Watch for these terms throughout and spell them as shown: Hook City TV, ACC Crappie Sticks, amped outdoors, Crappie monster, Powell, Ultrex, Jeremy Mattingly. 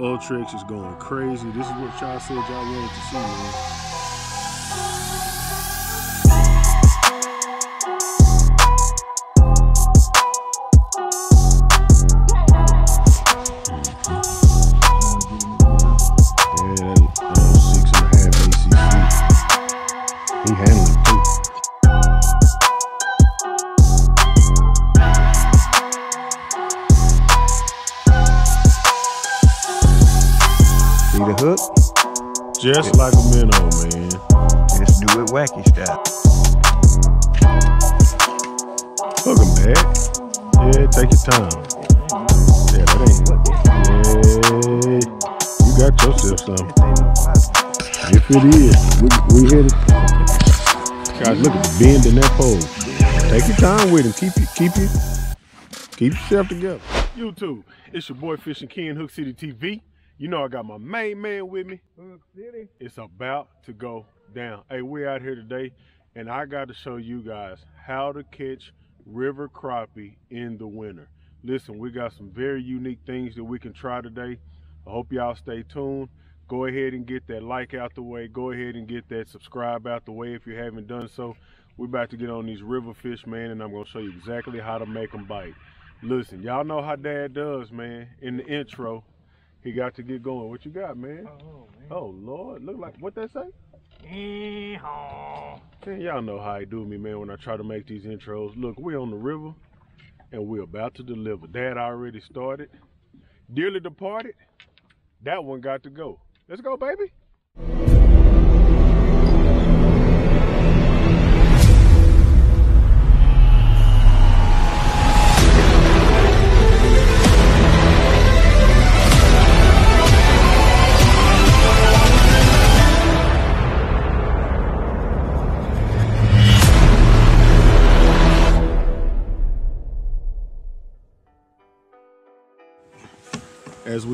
Ultrex is going crazy. This is what y'all said y'all wanted to see, man. Hook. Just like a minnow, man. Just do it wacky style. Hook him back. Yeah, take your time. Yeah, that ain't what. Yeah, you got yourself something. If it is, we hit it. God, look at the bend in that pole. Take your time with him. Keep yourself together. YouTube, it's your boy Fishing Ken, Hook City TV. You know I got my main man with me. Hook City. It's about to go down. Hey, we're out here today, and I got to show you guys how to catch river crappie in the winter. Listen, we got some very unique things that we can try today. I hope y'all stay tuned. Go ahead and get that like out the way. Go ahead and get that subscribe out the way if you haven't done so. We're about to get on these river fish, man, and I'm going to show you exactly how to make them bite. Listen, y'all know how Dad does, man, in the intro. He got to get going. What you got, man? Oh, man. Oh Lord. Look like, what that say? Yeehaw. Y'all know how he do me, man, when I try to make these intros. Look, we're on the river, and we're about to deliver. Dad already started. Dearly departed. That one got to go. Let's go, baby. As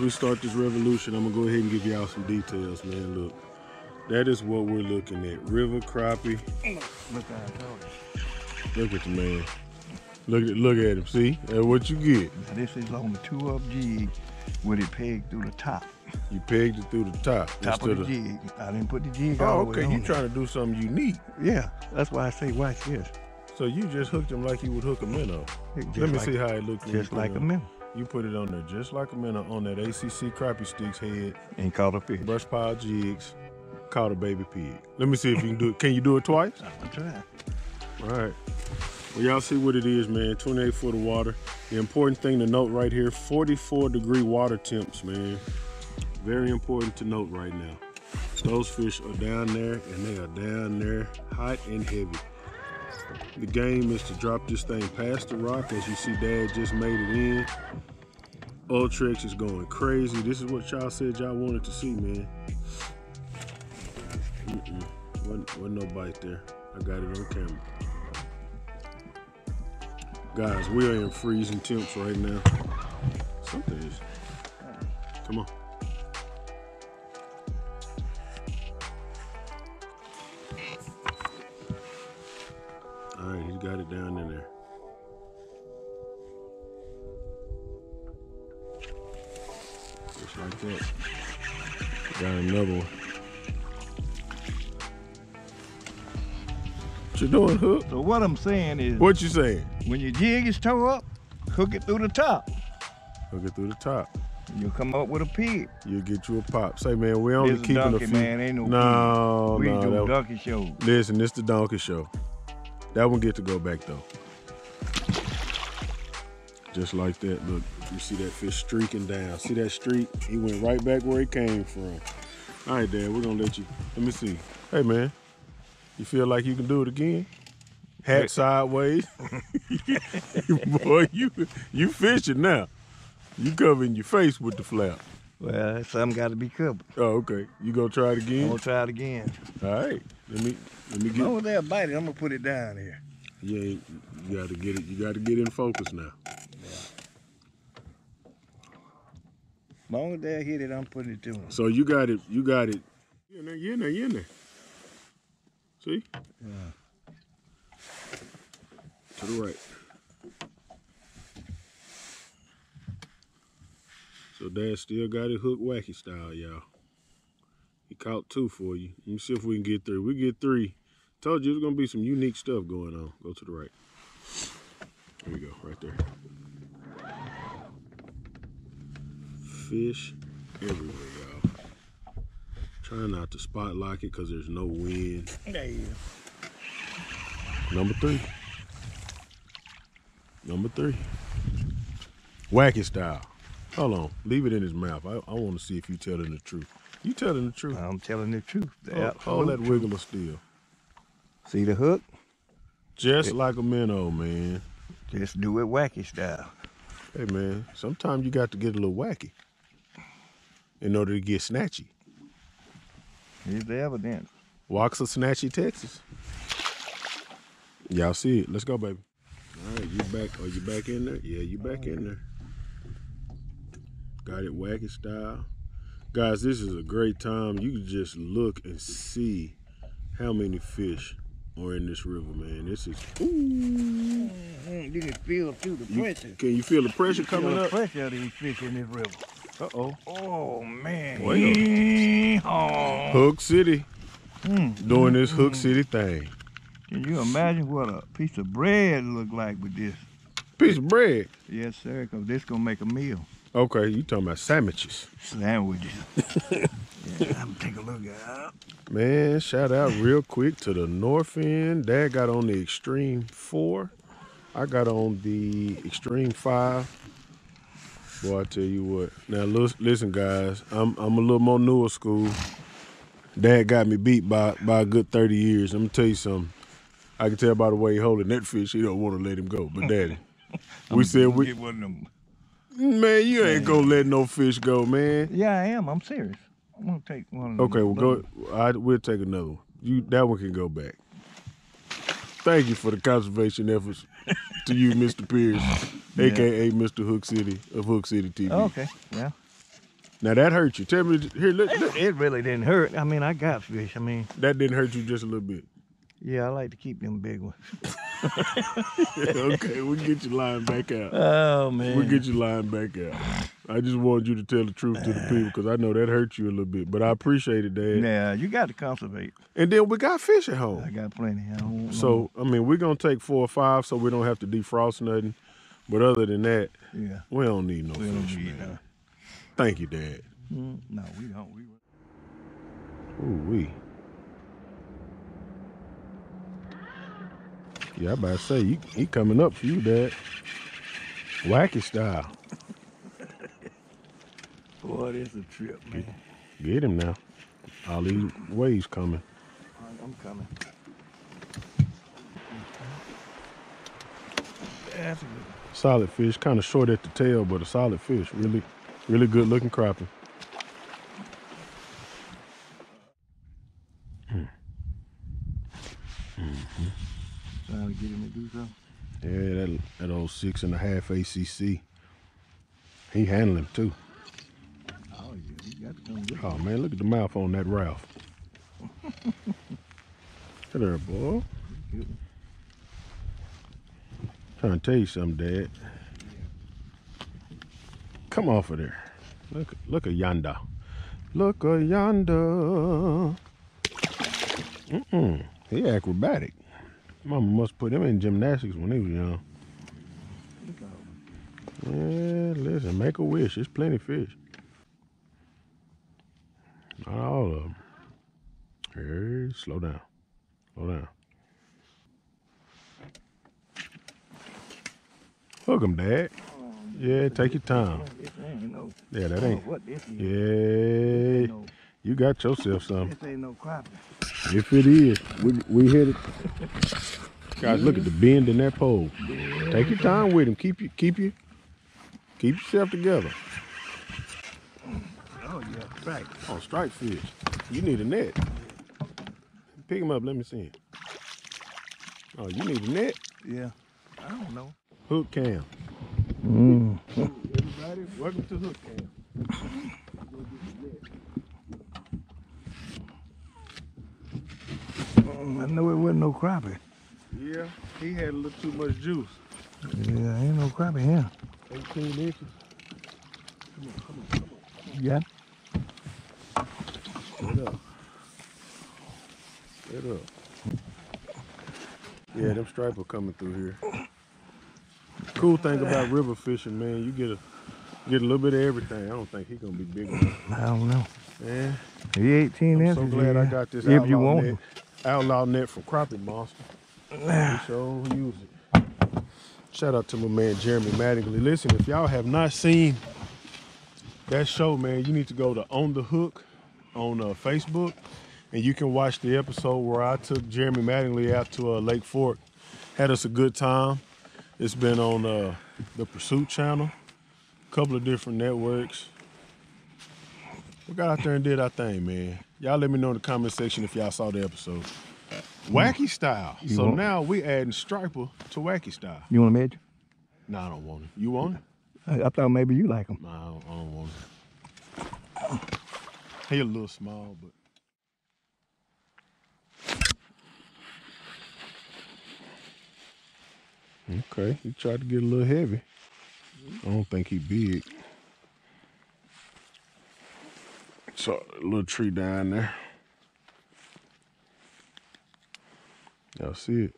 we start this revolution, I'm gonna go ahead and give y'all some details, man. Look, that is what we're looking at. River crappie. Look at the man. Look at him. See, that's what you get. Now this is on the 2-up jig with it pegged through the top. You pegged it through the top. Top of the jig. I didn't put the jig all the way on. Oh, okay. You trying to do something unique? Yeah. That's why I say watch this. So you just hooked him like you would hook a minnow. Let me see how it looked. Just like a minnow. You put it on there just like a minnow on that ACC Crappie Sticks head. And caught a fish. Brush pile jigs, caught a baby pig. Let me see if you can do it. Can you do it twice? I'm trying. All right. Well, y'all see what it is, man. 28 foot of water. The important thing to note right here, 44-degree water temps, man. Very important to note right now. Those fish are down there, and they are down there hot and heavy. The game is to drop this thing past the rock. As you see, Dad just made it in. Ultrex is going crazy. This is what y'all said y'all wanted to see, man. Wasn't no bite there. I got it on camera. Guys, we are in freezing temps right now. Something is. Come on. All right, he's got it down in there. Just like that. Got another one. What you doing, Hook? So what I'm saying is... What you saying? When your jig is tore up, hook it through the top. Hook it through the top. You'll come up with a pig. You'll get you a pop. Say, man, we're only keeping a few. This is a donkey, man. Ain't no pig. We do donkey show. Listen, this the donkey show. That one get to go back though. Just like that, look, you see that fish streaking down. See that streak? He went right back where he came from. All right, Dad, we're gonna let you, let me see. Hey man, you feel like you can do it again? Hat sideways. Boy, you fishing now. You covering your face with the flap. Well, something gotta be covered. Oh, okay. You gonna try it again? I'm gonna try it again. All right, let me get it. Over there, bite it, I'm gonna put it down here. Yeah, you gotta get it, you gotta get in focus now. Yeah. Long as they hit it, I'm putting it to him. So you got it. You in there. See? Yeah. To the right. So Dad still got it hooked wacky style, y'all. He caught two for you. Let me see if we can get three. We get three. Told you there's gonna be some unique stuff going on. Go to the right. There we go, right there. Fish everywhere, y'all. Trying not to spot lock it because there's no wind. There you go. Number three. Number three. Wacky style. Hold on. Leave it in his mouth. I want to see if you're telling the truth. You telling the truth. I'm telling the truth. All that wiggler still. See the hook? Just like a minnow, man. Just do it wacky style. Hey, man, sometimes you got to get a little wacky in order to get snatchy. Here's the evidence. Walks of Snatchy, Texas. Y'all see it. Let's go, baby. All right, you back. Are you back in there? Yeah, you back in there. Got it wacky style. Guys, this is a great time. You can just look and see how many fish are in this river, man. This is, ooh. You can feel through the pressure. Can you feel the pressure coming up? Feel the pressure of these fish in this river. Uh-oh. Oh, man. Well, Hook City. Doing this Hook City thing. Can you imagine what a piece of bread look like with this? Piece of bread? Yes, sir, because this going to make a meal. Okay, you talking about sandwiches. Sandwiches. Yeah, I'm take a look at it. Man, shout out real quick to the north end. Dad got on the Extreme 4. I got on the Extreme 5. Boy, I tell you what. Now, listen, guys, I'm a little more newer school. Dad got me beat by a good 30 years. I'm going to tell you something. I can tell by the way he holding that fish, he don't want to let him go. But, Daddy, we said we... Get one of them. Man, you ain't gonna let no fish go, man. Yeah, I am. I'm serious. I'm gonna take one. Okay, well, go. We'll take another one. That one can go back. Thank you for the conservation efforts to you, Mr. Pierce, aka Mr. Hook City of Hook City TV. Okay, yeah. Now that hurt you. Tell me here. Look. It really didn't hurt. I mean, I got fish. I mean, that didn't hurt you just a little bit. Yeah, I like to keep them big ones. Okay, we'll get you lying back out. Oh, man. We'll get you lying back out. I just wanted you to tell the truth to the people because I know that hurt you a little bit, but I appreciate it, Dad. Yeah, you got to conservate. And then we got fish at home. I got plenty at home. So, I mean, we're going to take 4 or 5 so we don't have to defrost nothing. But other than that, yeah, we don't need no fish, man. No. Thank you, Dad. No, we don't. Ooh-wee. Yeah, I about to say, he coming up for you, Dad. Wacky style. Boy, this a trip, man. Get him now. All these waves coming. I'm coming. That's a good one. Solid fish, kind of short at the tail, but a solid fish. Really, really good looking crappie. Trying to get him to do something. Yeah, that old 6.5 ACC. He handling him too. Oh yeah, he got to come get him. Oh man, look at the mouth on that Ralph. Look at her, boy. Good. Trying to tell you something, Dad. Yeah. Come off of there. Look a yonder. Look a yonder. He acrobatic. Mama must put them in gymnastics when they was young. Yeah, listen, make a wish. There's plenty of fish. Not all of them. Hey, slow down. Slow down. Hook them, Dad. Yeah, take your time. Yeah, that ain't. Yeah, you got yourself something. This ain't no crappie. If it is, we hit it. Guys, look at the bend in that pole. Take your time with him. Keep yourself together. Oh yeah, strike. Oh, strike fish. You need a net. Pick him up. Let me see him. Oh, you need a net? Yeah. I don't know. Hook cam. Everybody, welcome to Hook Cam. I know it wasn't no crappie. Yeah, he had a little too much juice. Yeah, ain't no crappie here. 18 inches. Come on. Yeah? Straight up. Yeah, them striper coming through here. Cool thing about river fishing, man, you get a little bit of everything. I don't think he's gonna be big enough. I don't know. Yeah. He 18 inches. I'm so glad I got this outlaw net from Crappie Monster. We sure use it. Shout out to my man Jeremy Mattingly. Listen, if y'all have not seen that show, man, you need to go to On the Hook on Facebook, and you can watch the episode where I took Jeremy Mattingly out to Lake Fork. Had us a good time. It's been on the Pursuit channel, a couple of different networks. We got out there and did our thing, man. Y'all let me know in the comment section if y'all saw the episode. Wacky style. So now we adding striper to wacky style. You want a midge? No, I don't want it. You want it? I thought maybe you like them. No, I don't want it. He a little small, but. Okay, he tried to get a little heavy. I don't think he big. Saw a little tree down there. Y'all see it?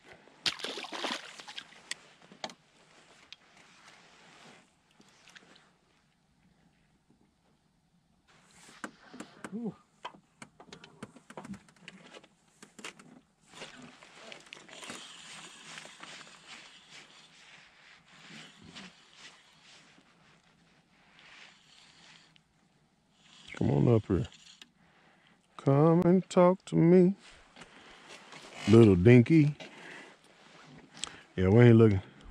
Ooh. Come on up here. Come and talk to me. Little dinky. Yeah, we ain't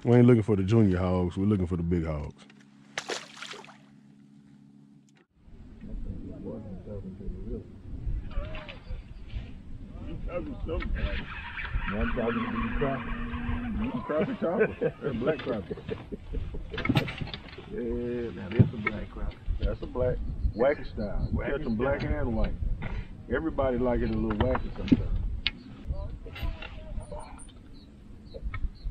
looking for the junior hogs. We're looking for the big hogs. Black crappie. Yeah, now that's a black crappie. That's a black. Wacky style. We catch them black and white. Everybody like it a little wacky sometimes.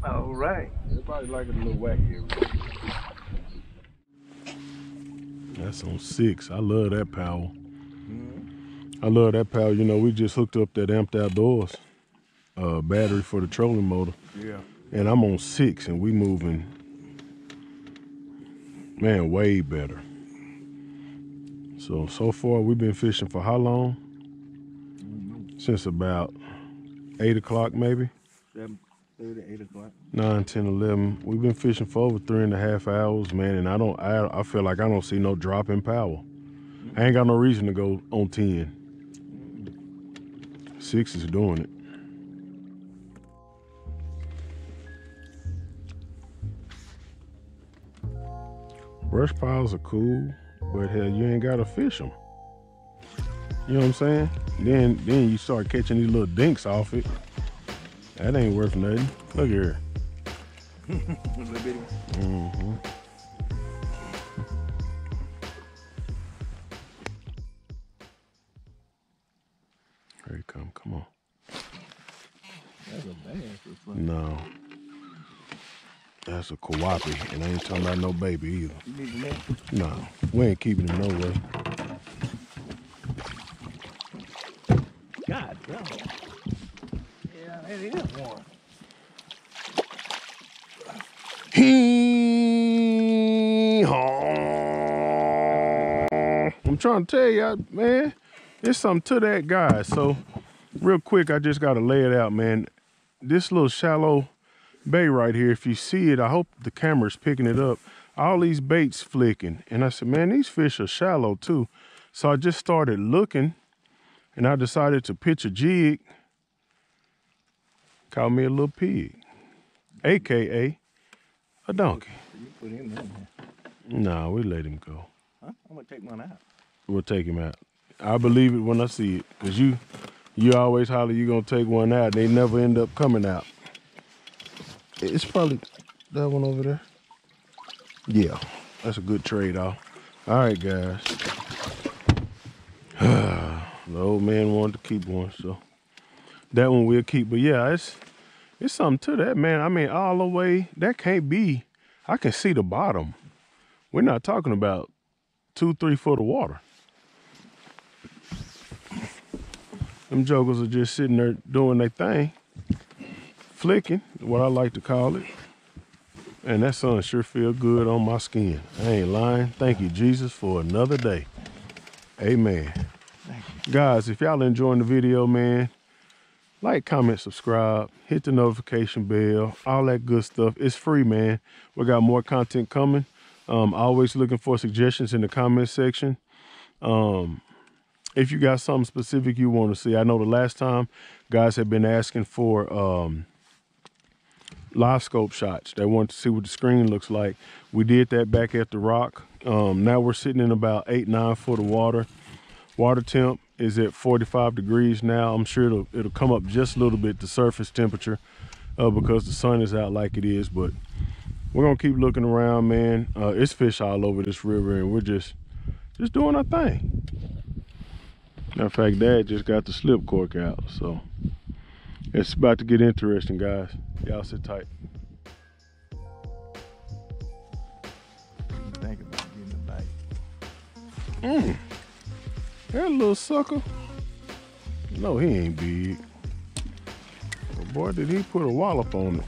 All right. Everybody like it a little wacky. That's on 6. I love that Powell. Mm-hmm. I love that Powell. You know, we just hooked up that Amped Outdoors battery for the trolling motor. Yeah. And I'm on 6, and we moving, man, way better. So far, we've been fishing for how long? Mm-hmm. Since about 8 o'clock, maybe? 7:30, 8 o'clock. 9, 10, 11. We've been fishing for over 3.5 hours, man, and I feel like I don't see no drop in power. Mm-hmm. I ain't got no reason to go on 10. Mm-hmm. 6 is doing it. Brush piles are cool. But hell, you ain't gotta fish them. You know what I'm saying? Then you start catching these little dinks off it. That ain't worth nothing. Look here. Little bitty. Mm-hmm. Here he come. Come on. That's a bass. No. That's a crappie, and I ain't talking about no baby either. You need the net? No, we ain't keeping him no way. God damn. Yeah, that is one. I'm trying to tell y'all, man, there's something to that guy. So, real quick, I just got to lay it out, man. This little shallow bay right here, if you see it, I hope the camera's picking it up. All these baits flicking, and I said, man, these fish are shallow too. So I just started looking, and I decided to pitch a jig. Caught me a little pig, aka a donkey. You put him in there. Nah, we let him go. Huh? I'm gonna take one out. We'll take him out. I believe it when I see it, because you always holler you gonna take one out, and they never end up coming out. It's probably that one over there. Yeah, that's a good trade-off. All right, guys. The old man wanted to keep one, so that one we'll keep. But yeah, it's something to that, man. I mean, all the way, that can't be. I can see the bottom. We're not talking about 2-3 foot of water. Them jokers are just sitting there doing their thing, flicking, what I like to call it. And that sun sure feel good on my skin. I ain't lying. Thank you, Jesus, for another day. Amen. Thank you. Guys, if y'all enjoying the video, man, like, comment, subscribe, hit the notification bell, all that good stuff. It's free, man. We got more content coming. Always looking for suggestions in the comment section. If you got something specific you want to see, I know the last time guys have been asking for live scope shots. They want to see what the screen looks like. We did that back at the rock. Now we're sitting in about 8-9 foot of water. Water temp is at 45 degrees now. I'm sure it'll come up just a little bit to surface temperature because the sun is out like it is, but we're gonna keep looking around, man. It's fish all over this river, and we're just doing our thing. Matter of fact, Dad just got the slip cork out, so it's about to get interesting, guys. Y'all sit tight. What do you think about getting a bite? That little sucker. No, he ain't big. But boy, did he put a wallop on it.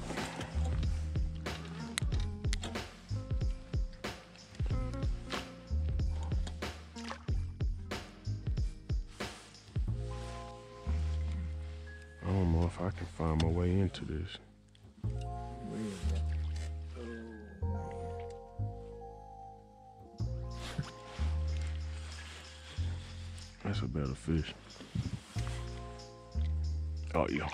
I don't know if I can find my way into this. Where is that? That's a better fish. Oh, yeah.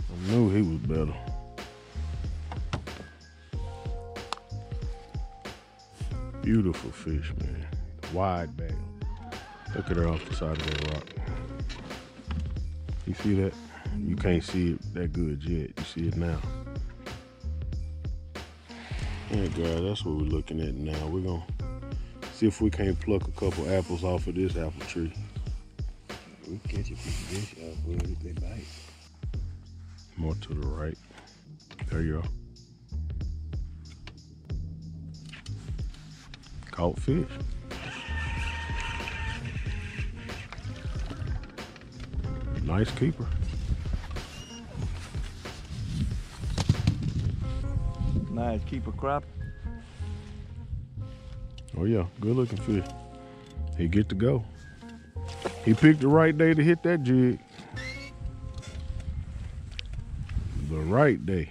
I knew he was better. Beautiful fish, man. Wide bag. Look at her off the side of that rock. You see that? You can't see it that good yet. You see it now. All right, guys, that's what we're looking at now. We're gonna see if we can't pluck a couple apples off of this apple tree. We can catch a piece of this apple if they bite. More to the right. There you are. Caught fish. Nice keeper. Nice keeper crop. Oh yeah, good looking fish. He get to go. He picked the right day to hit that jig. The right day.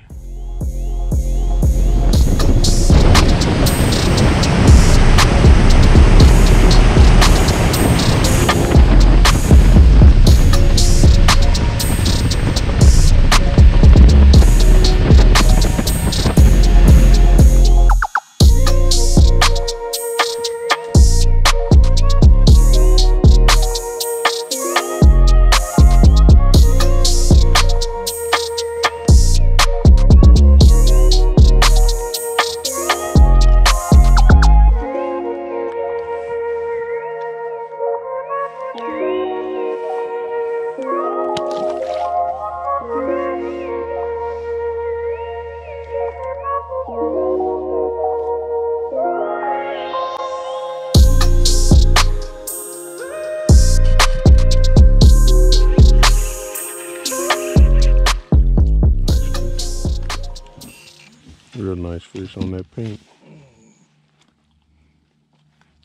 Real nice fish on that pink.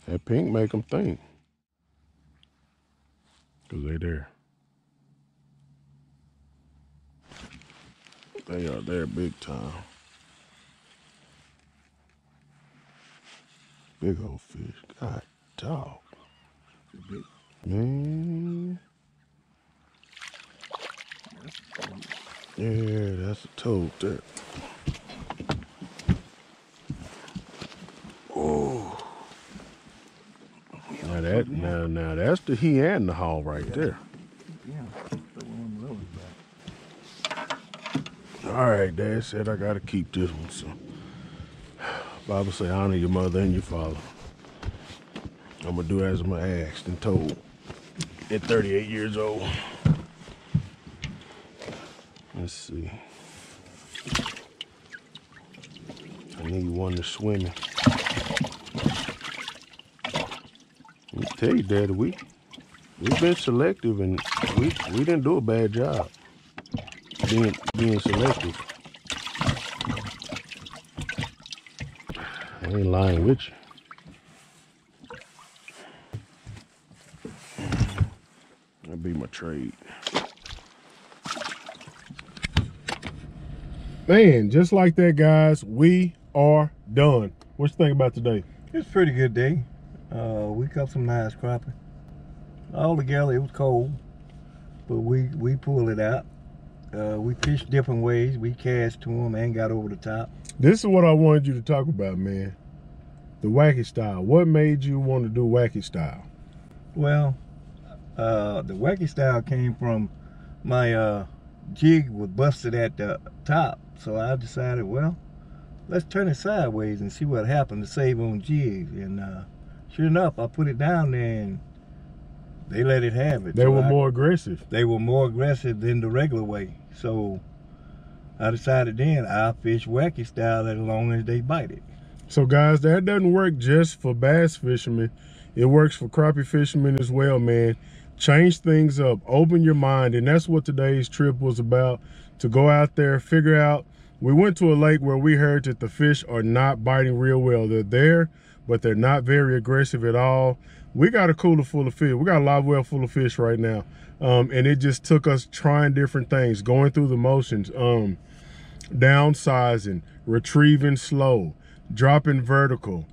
That pink make them think. Cause they there. They are there big time. Big old fish. God, dog. Man. Yeah, that's a toad there. Now that, now that's the he and the haul right there. Yeah. All right, Dad said I gotta keep this one. So, Bible say honor your mother and your father. I'm gonna do as I'm asked and told at 38 years old. Let's see. I knew you wanted to swim. Let me tell you, Daddy, we've been selective, and we didn't do a bad job being selective. I ain't lying with you. That'd be my trade. Man, just like that, guys, we are done. What you think about today? It's a pretty good day. We caught some nice crappie. All together, it was cold, but we pulled it out. We fished different ways. We cast to them and got over the top. This is what I wanted you to talk about, man. The wacky style. What made you want to do wacky style? Well, the wacky style came from my jig was busted at the top, so I decided, well, let's turn it sideways and see what happened to save on jigs. And sure enough, I put it down there and they let it have it. They were more aggressive. They were more aggressive than the regular way. So I decided then I'll fish wacky style as long as they bite it. So guys, that doesn't work just for bass fishermen. It works for crappie fishermen as well, man. Change things up, open your mind, and that's what today's trip was about, to go out there, figure out. We went to a lake where we heard that the fish are not biting real well. They're there, but they're not very aggressive at all. We got a cooler full of fish. We got a live well full of fish right now. And it just took us trying different things, going through the motions, downsizing, retrieving slow, dropping vertical,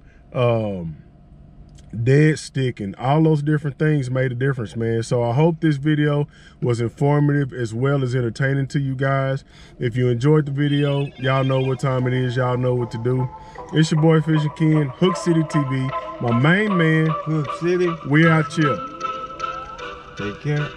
dead sticking. All those different things made a difference, man. So I hope this video was informative as well as entertaining to you guys. If you enjoyed the video, y'all know what time it is, y'all know what to do. It's your boy Fishing Ken, Hook City TV, my main man Hook City. We out here. Take care.